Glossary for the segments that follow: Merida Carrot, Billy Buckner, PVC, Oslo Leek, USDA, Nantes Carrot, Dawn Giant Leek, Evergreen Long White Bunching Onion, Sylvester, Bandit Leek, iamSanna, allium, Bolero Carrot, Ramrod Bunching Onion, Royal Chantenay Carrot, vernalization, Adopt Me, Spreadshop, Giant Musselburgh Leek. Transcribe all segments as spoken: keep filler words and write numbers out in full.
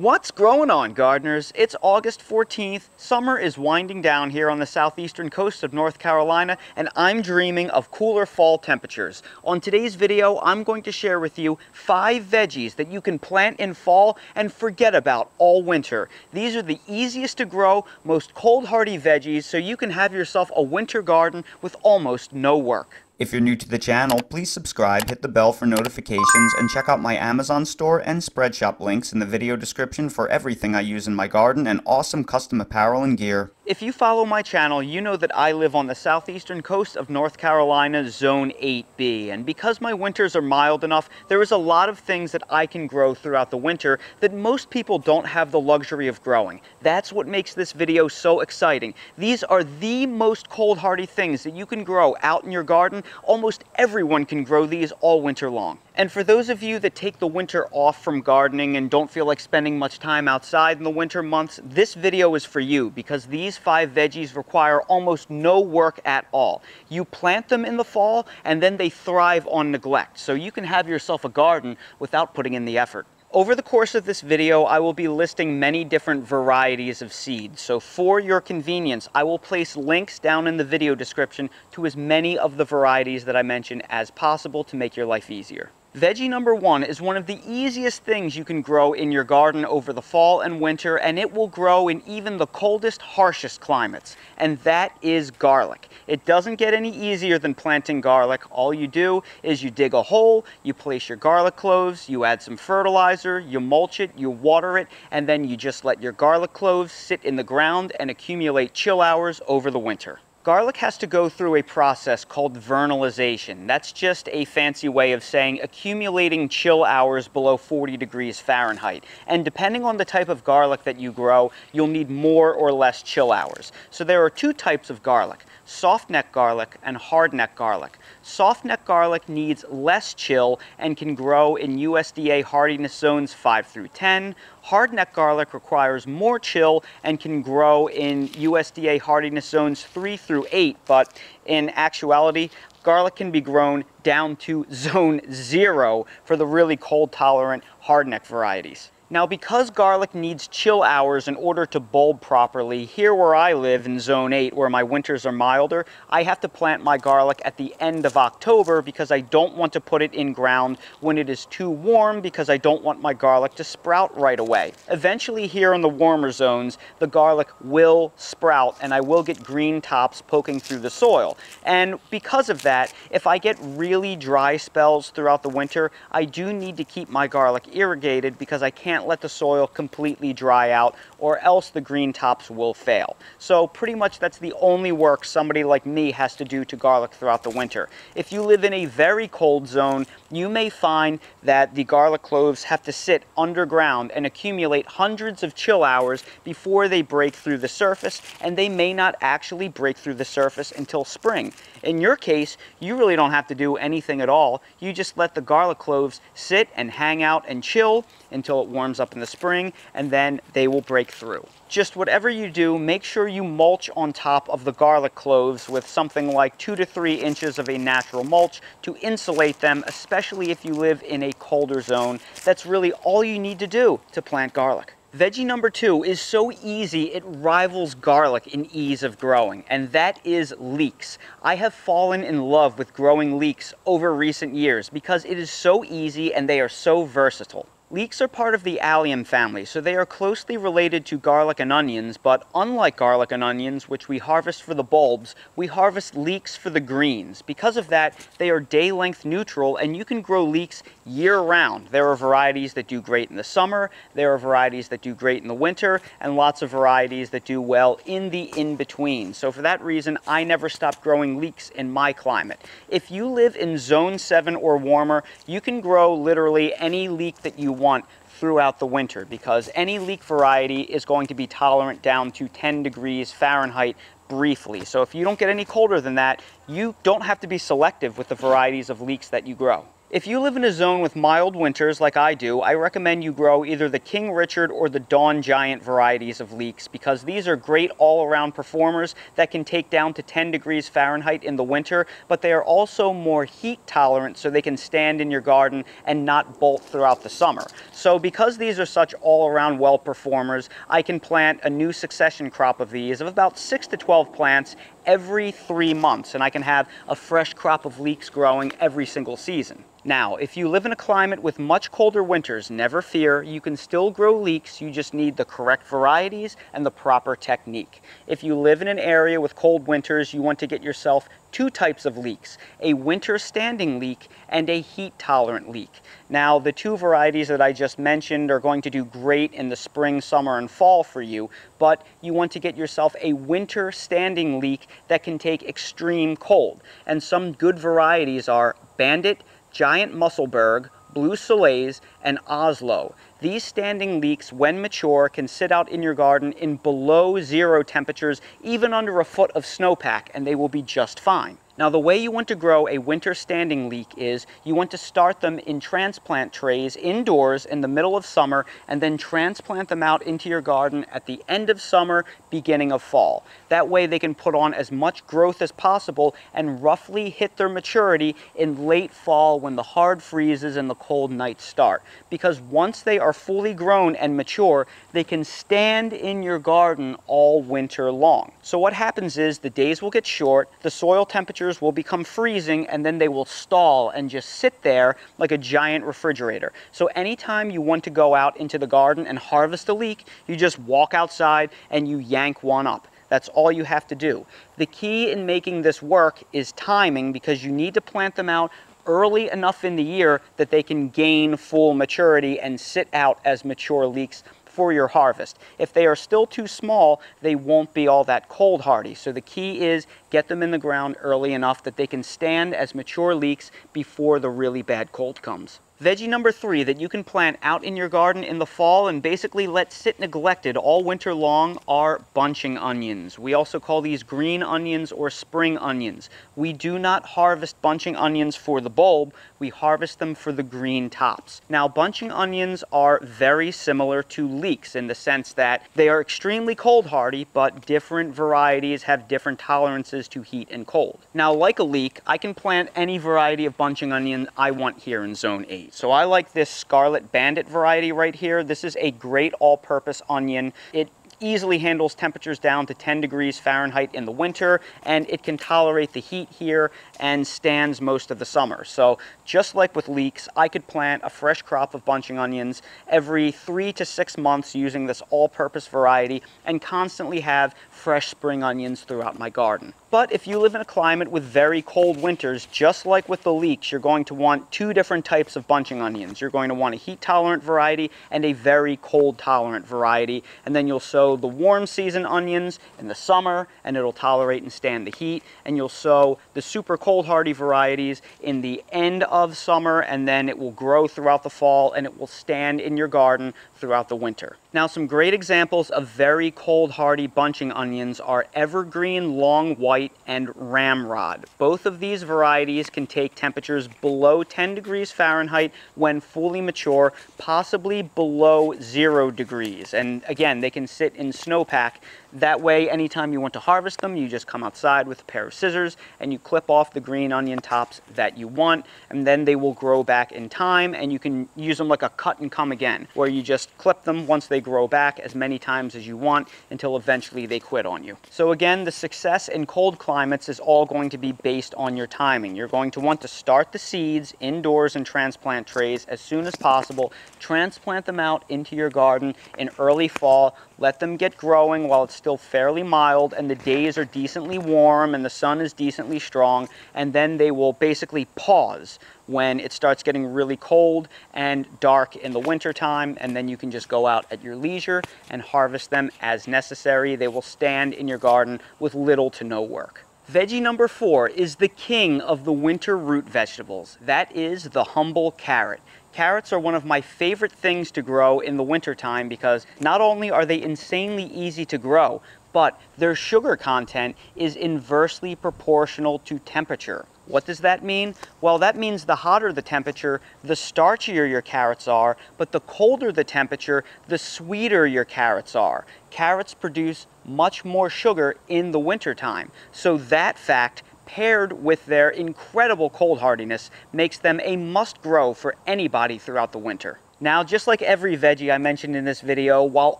What's growing on, gardeners? It's August fourteenth. Summer is winding down here on the southeastern coast of North Carolina, and I'm dreaming of cooler fall temperatures. On today's video, I'm going to share with you five veggies that you can plant in fall and forget about all winter. These are the easiest to grow, most cold-hardy veggies, so you can have yourself a winter garden with almost no work. If you're new to the channel, please subscribe, hit the bell for notifications, and check out my Amazon store and Spreadshop links in the video description for everything I use in my garden and awesome custom apparel and gear. If you follow my channel, you know that I live on the southeastern coast of North Carolina, Zone eight B, and because my winters are mild enough, there is a lot of things that I can grow throughout the winter that most people don't have the luxury of growing. That's what makes this video so exciting. These are the most cold-hardy things that you can grow out in your garden. Almost everyone can grow these all winter long. And for those of you that take the winter off from gardening and don't feel like spending much time outside in the winter months, this video is for you because these five veggies require almost no work at all. You plant them in the fall and then they thrive on neglect, so you can have yourself a garden without putting in the effort. Over the course of this video, I will be listing many different varieties of seeds, so for your convenience, I will place links down in the video description to as many of the varieties that I mention as possible to make your life easier. Veggie number one is one of the easiest things you can grow in your garden over the fall and winter, and it will grow in even the coldest, harshest climates, and that is garlic. It doesn't get any easier than planting garlic. All you do is you dig a hole, you place your garlic cloves, you add some fertilizer, you mulch it, you water it, and then you just let your garlic cloves sit in the ground and accumulate chill hours over the winter. Garlic has to go through a process called vernalization. That's just a fancy way of saying accumulating chill hours below forty degrees Fahrenheit. And depending on the type of garlic that you grow, you'll need more or less chill hours. So there are two types of garlic: soft-neck garlic and hard-neck garlic. Soft-neck garlic needs less chill and can grow in U S D A hardiness zones five through ten. Hard-neck garlic requires more chill and can grow in U S D A hardiness zones three through eight, but in actuality, garlic can be grown down to zone zero for the really cold-tolerant hard-neck varieties. Now, because garlic needs chill hours in order to bulb properly, here where I live in zone eight, where my winters are milder, I have to plant my garlic at the end of October because I don't want to put it in ground when it is too warm because I don't want my garlic to sprout right away. Eventually here in the warmer zones, the garlic will sprout and I will get green tops poking through the soil. And because of that, if I get really dry spells throughout the winter, I do need to keep my garlic irrigated because I can't let the soil completely dry out or else the green tops will fail. So pretty much that's the only work somebody like me has to do to garlic throughout the winter. If you live in a very cold zone, you may find that the garlic cloves have to sit underground and accumulate hundreds of chill hours before they break through the surface, and they may not actually break through the surface until spring. In your case, you really don't have to do anything at all. You just let the garlic cloves sit and hang out and chill until it warms up in the spring, and then they will break through. Just whatever you do, make sure you mulch on top of the garlic cloves with something like two to three inches of a natural mulch to insulate them, especially if you live in a colder zone. That's really all you need to do to plant garlic. Veggie number two is so easy it rivals garlic in ease of growing, and that is leeks. I have fallen in love with growing leeks over recent years because it is so easy and they are so versatile. Leeks are part of the allium family, so they are closely related to garlic and onions, but unlike garlic and onions, which we harvest for the bulbs, we harvest leeks for the greens. Because of that, they are day-length neutral, and you can grow leeks year-round. There are varieties that do great in the summer, there are varieties that do great in the winter, and lots of varieties that do well in the in-between. So for that reason, I never stop growing leeks in my climate. If you live in zone seven or warmer, you can grow literally any leek that you want throughout the winter because any leek variety is going to be tolerant down to ten degrees Fahrenheit briefly. So if you don't get any colder than that, you don't have to be selective with the varieties of leeks that you grow. If you live in a zone with mild winters like I do, I recommend you grow either the King Richard or the Dawn Giant varieties of leeks, because these are great all-around performers that can take down to ten degrees Fahrenheit in the winter, but they are also more heat tolerant, so they can stand in your garden and not bolt throughout the summer. So because these are such all-around well performers, I can plant a new succession crop of these of about six to twelve plants every three months, and I can have a fresh crop of leeks growing every single season. Now, if you live in a climate with much colder winters, never fear, you can still grow leeks, you just need the correct varieties and the proper technique. If you live in an area with cold winters, you want to get yourself two types of leeks, a winter standing leek and a heat tolerant leek. Now, the two varieties that I just mentioned are going to do great in the spring, summer, and fall for you, but you want to get yourself a winter standing leek that can take extreme cold. And some good varieties are Bandit, Giant Musselburgh, Blue Soleil's, and Oslo. These standing leeks, when mature, can sit out in your garden in below zero temperatures, even under a foot of snowpack, and they will be just fine. Now, the way you want to grow a winter standing leek is you want to start them in transplant trays indoors in the middle of summer, and then transplant them out into your garden at the end of summer, beginning of fall. That way they can put on as much growth as possible and roughly hit their maturity in late fall when the hard freezes and the cold nights start. Because once they are fully grown and mature, they can stand in your garden all winter long. So what happens is the days will get short, the soil temperatures will become freezing, and then they will stall and just sit there like a giant refrigerator. So anytime you want to go out into the garden and harvest a leek, you just walk outside and you yank one up. That's all you have to do. The key in making this work is timing, because you need to plant them out early enough in the year that they can gain full maturity and sit out as mature leeks for your harvest. If they are still too small, they won't be all that cold hardy. So the key is get them in the ground early enough that they can stand as mature leeks before the really bad cold comes. Veggie number three that you can plant out in your garden in the fall and basically let sit neglected all winter long are bunching onions. We also call these green onions or spring onions. We do not harvest bunching onions for the bulb, we harvest them for the green tops. Now, bunching onions are very similar to leeks in the sense that they are extremely cold hardy, but different varieties have different tolerances to heat and cold. Now, like a leek, I can plant any variety of bunching onion I want here in zone eight. So I like this Scarlet Bandit variety right here. This is a great all-purpose onion. It easily handles temperatures down to ten degrees Fahrenheit in the winter, and it can tolerate the heat here and stands most of the summer. So just like with leeks, I could plant a fresh crop of bunching onions every three to six months using this all-purpose variety and constantly have fresh spring onions throughout my garden. But if you live in a climate with very cold winters, just like with the leeks, you're going to want two different types of bunching onions. You're going to want a heat-tolerant variety and a very cold-tolerant variety, and then you'll sow the warm season onions in the summer, and it'll tolerate and stand the heat, and you'll sow the super cold hardy varieties in the end of summer, and then it will grow throughout the fall, and it will stand in your garden throughout the winter. Now, some great examples of very cold hardy bunching onions are Evergreen Long White and Ramrod. Both of these varieties can take temperatures below ten degrees Fahrenheit when fully mature, possibly below zero degrees. And again, they can sit in snowpack. That way, anytime you want to harvest them, you just come outside with a pair of scissors and you clip off the green onion tops that you want, and then they will grow back in time, and you can use them like a cut and come again, where you just clip them once they grow back as many times as you want until eventually they quit on you. So again, the success in cold climates is all going to be based on your timing. You're going to want to start the seeds indoors in transplant trays as soon as possible, transplant them out into your garden in early fall, let them get growing while it's still fairly mild and the days are decently warm and the sun is decently strong, and then they will basically pause when it starts getting really cold and dark in the winter time, and then you can just go out at your leisure and harvest them as necessary. They will stand in your garden with little to no work. Veggie number four is the king of the winter root vegetables. That is the humble carrot. Carrots are one of my favorite things to grow in the wintertime because not only are they insanely easy to grow, but their sugar content is inversely proportional to temperature. What does that mean? Well, that means the hotter the temperature, the starchier your carrots are, but the colder the temperature, the sweeter your carrots are. Carrots produce much more sugar in the wintertime, so that fact paired with their incredible cold hardiness makes them a must-grow for anybody throughout the winter. Now, just like every veggie I mentioned in this video, while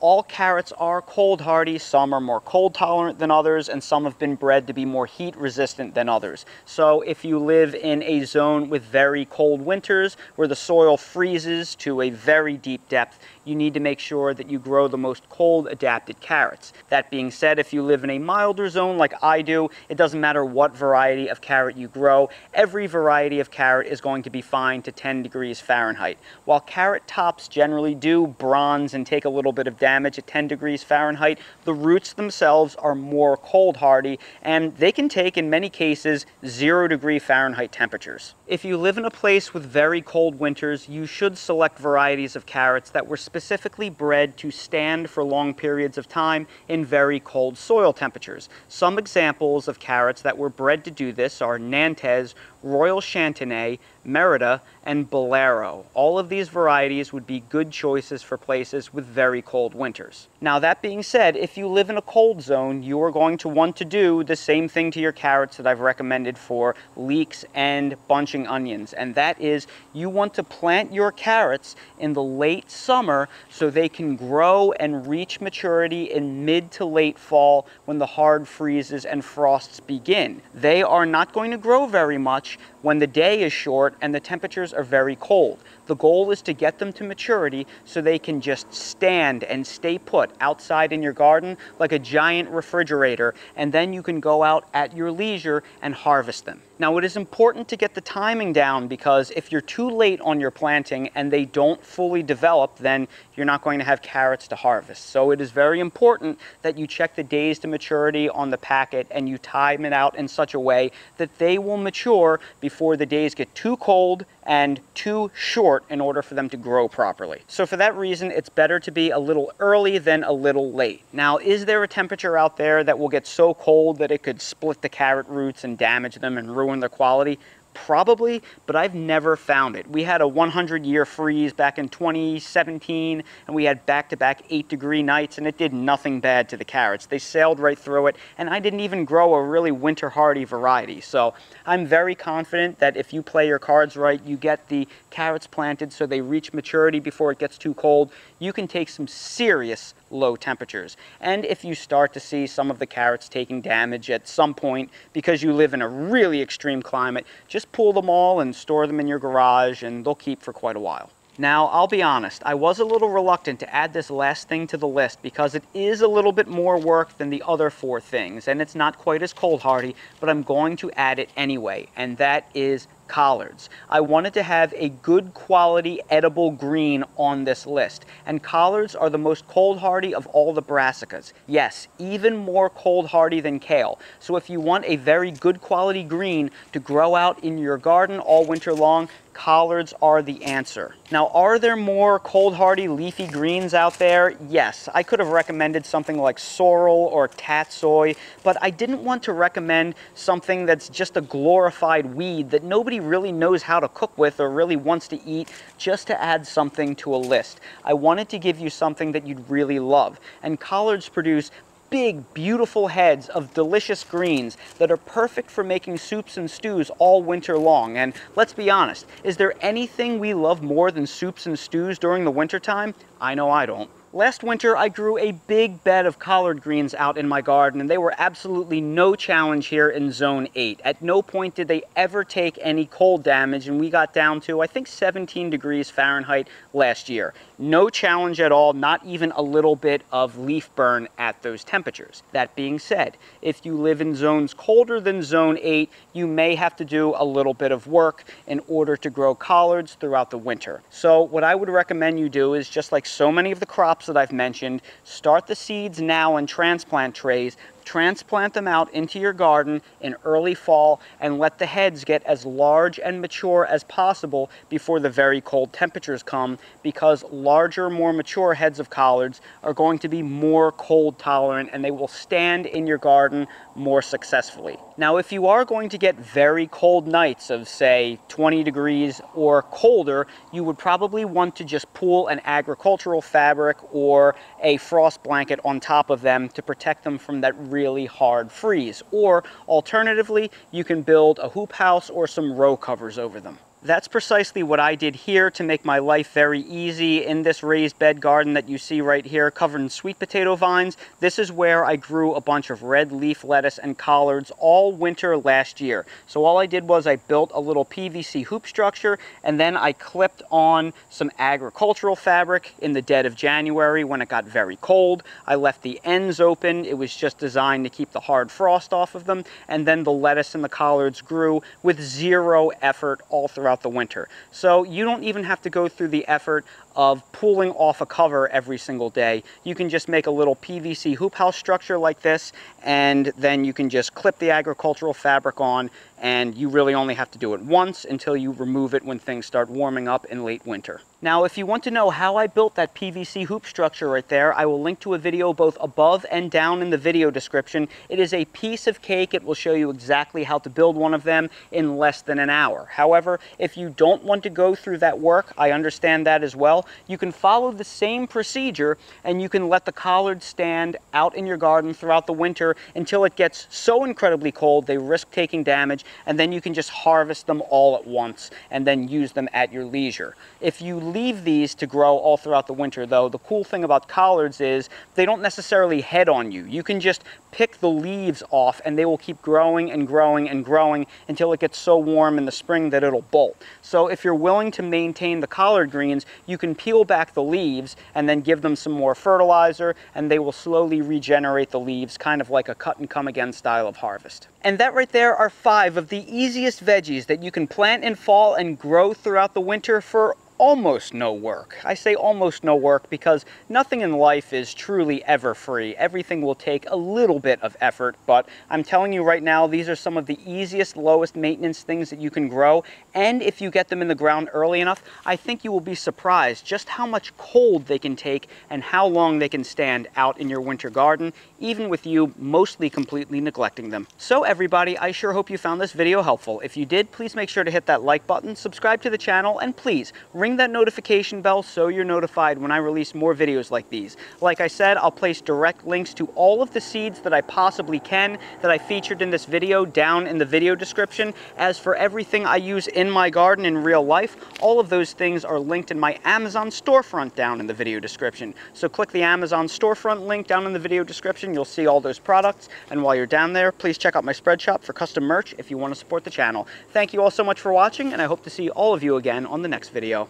all carrots are cold hardy, some are more cold tolerant than others, and some have been bred to be more heat resistant than others. So if you live in a zone with very cold winters, where the soil freezes to a very deep depth, you need to make sure that you grow the most cold adapted carrots. That being said, if you live in a milder zone like I do, it doesn't matter what variety of carrot you grow, every variety of carrot is going to be fine to ten degrees Fahrenheit. While carrot tops generally do bronze and take a little bit of damage at ten degrees Fahrenheit, the roots themselves are more cold hardy, and they can take, in many cases, zero degree Fahrenheit temperatures. If you live in a place with very cold winters, you should select varieties of carrots that were specifically bred to stand for long periods of time in very cold soil temperatures. Some examples of carrots that were bred to do this are Nantes, Royal Chantenay, Merida, and Bolero. All of these varieties would be good choices for places with very cold winters. Now, that being said, if you live in a cold zone, you are going to want to do the same thing to your carrots that I've recommended for leeks and bunching onions, and that is you want to plant your carrots in the late summer so they can grow and reach maturity in mid to late fall when the hard freezes and frosts begin. They are not going to grow very much when the day is short and the temperatures are very cold. The goal is to get them to maturity so they can just stand and stay put outside in your garden like a giant refrigerator, and then you can go out at your leisure and harvest them. Now, it is important to get the timing down, because if you're too late on your planting and they don't fully develop, then you're not going to have carrots to harvest. So it is very important that you check the days to maturity on the packet and you time it out in such a way that they will mature before the days get too cold and too short in order for them to grow properly. So for that reason, it's better to be a little early than a little late. Now, is there a temperature out there that will get so cold that it could split the carrot roots and damage them and ruin their quality? Probably, but I've never found it. We had a hundred year freeze back in twenty seventeen, and we had back-to-back eight degree nights, and it did nothing bad to the carrots. They sailed right through it, and I didn't even grow a really winter-hardy variety. So I'm very confident that if you play your cards right, you get the carrots planted so they reach maturity before it gets too cold, you can take some serious low temperatures. And if you start to see some of the carrots taking damage at some point because you live in a really extreme climate, just pull them all and store them in your garage, and they'll keep for quite a while. Now, I'll be honest, I was a little reluctant to add this last thing to the list because it is a little bit more work than the other four things, and it's not quite as cold hardy, but I'm going to add it anyway, and that is collards. I wanted to have a good quality edible green on this list, and collards are the most cold hardy of all the brassicas. Yes, even more cold hardy than kale. So if you want a very good quality green to grow out in your garden all winter long, collards are the answer. Now, are there more cold hardy leafy greens out there? Yes, I could have recommended something like sorrel or tatsoi, but I didn't want to recommend something that's just a glorified weed that nobody really knows how to cook with or really wants to eat, just to add something to a list. I wanted to give you something that you'd really love, and collards produce big, beautiful heads of delicious greens that are perfect for making soups and stews all winter long. And let's be honest, is there anything we love more than soups and stews during the wintertime? I know I don't. Last winter, I grew a big bed of collard greens out in my garden, and they were absolutely no challenge here in zone eight. At no point did they ever take any cold damage, and we got down to, I think, seventeen degrees Fahrenheit last year. No challenge at all, not even a little bit of leaf burn at those temperatures. That being said, if you live in zones colder than zone eight, you may have to do a little bit of work in order to grow collards throughout the winter. So what I would recommend you do is, just like so many of the crops that I've mentioned, start the seeds now in transplant trays, Transplant them out into your garden in early fall and let the heads get as large and mature as possible before the very cold temperatures come, because larger, more mature heads of collards are going to be more cold tolerant and they will stand in your garden more successfully. Now, if you are going to get very cold nights of say twenty degrees or colder, you would probably want to just pull an agricultural fabric or a frost blanket on top of them to protect them from that really hard freeze. Or alternatively, you can build a hoop house or some row covers over them. That's precisely what I did here to make my life very easy in this raised bed garden that you see right here covered in sweet potato vines. This is where I grew a bunch of red leaf lettuce and collards all winter last year. So all I did was I built a little P V C hoop structure and then I clipped on some agricultural fabric in the dead of January when it got very cold. I left the ends open. It was just designed to keep the hard frost off of them. And then the lettuce and the collards grew with zero effort all throughout the winter. So you don't even have to go through the effort of pulling off a cover every single day. You can just make a little P V C hoop house structure like this, and then you can just clip the agricultural fabric on, and you really only have to do it once until you remove it when things start warming up in late winter. Now, if you want to know how I built that P V C hoop structure right there, I will link to a video both above and down in the video description. It is a piece of cake. It will show you exactly how to build one of them in less than an hour. However, if you don't want to go through that work, I understand that as well. You can follow the same procedure and you can let the collards stand out in your garden throughout the winter until it gets so incredibly cold they risk taking damage, and then you can just harvest them all at once and then use them at your leisure. If you leave these to grow all throughout the winter though, the cool thing about collards is they don't necessarily head on you. You can just pick the leaves off and they will keep growing and growing and growing until it gets so warm in the spring that it'll bolt. So if you're willing to maintain the collard greens, you can peel back the leaves and then give them some more fertilizer and they will slowly regenerate the leaves, kind of like a cut and come again style of harvest. And that right there are five of the easiest veggies that you can plant in fall and grow throughout the winter for almost no work. I say almost no work because nothing in life is truly ever free. Everything will take a little bit of effort, but I'm telling you right now, these are some of the easiest, lowest maintenance things that you can grow. And if you get them in the ground early enough, I think you will be surprised just how much cold they can take and how long they can stand out in your winter garden, even with you mostly completely neglecting them. So everybody, I sure hope you found this video helpful. If you did, please make sure to hit that like button, subscribe to the channel, and please ring that notification bell so you're notified when I release more videos like these. Like I said, I'll place direct links to all of the seeds that I possibly can that I featured in this video down in the video description. As for everything I use in my garden in real life, all of those things are linked in my Amazon storefront down in the video description. So click the Amazon storefront link down in the video description. You'll see all those products. And while you're down there, please check out my spread shop for custom merch if you want to support the channel. Thank you all so much for watching, and I hope to see all of you again on the next video.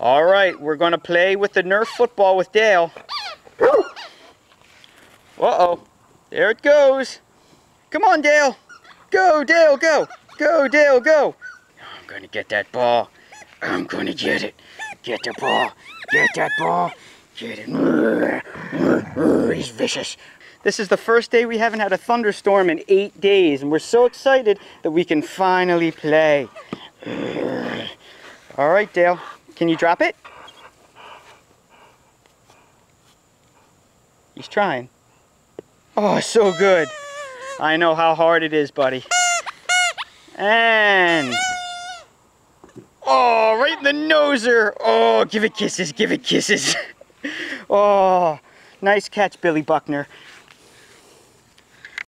All right, we're going to play with the Nerf football with Dale. Uh-oh, there it goes. Come on, Dale. Go, Dale, go. Go, Dale, go. I'm going to get that ball. I'm going to get it. Get the ball. Get that ball. Get it. He's vicious. This is the first day we haven't had a thunderstorm in eight days, and we're so excited that we can finally play. All right, Dale. Can you drop it? He's trying. Oh, so good. I know how hard it is, buddy. And... oh, right in the noser. Oh, give it kisses, give it kisses. Oh, nice catch, Billy Buckner.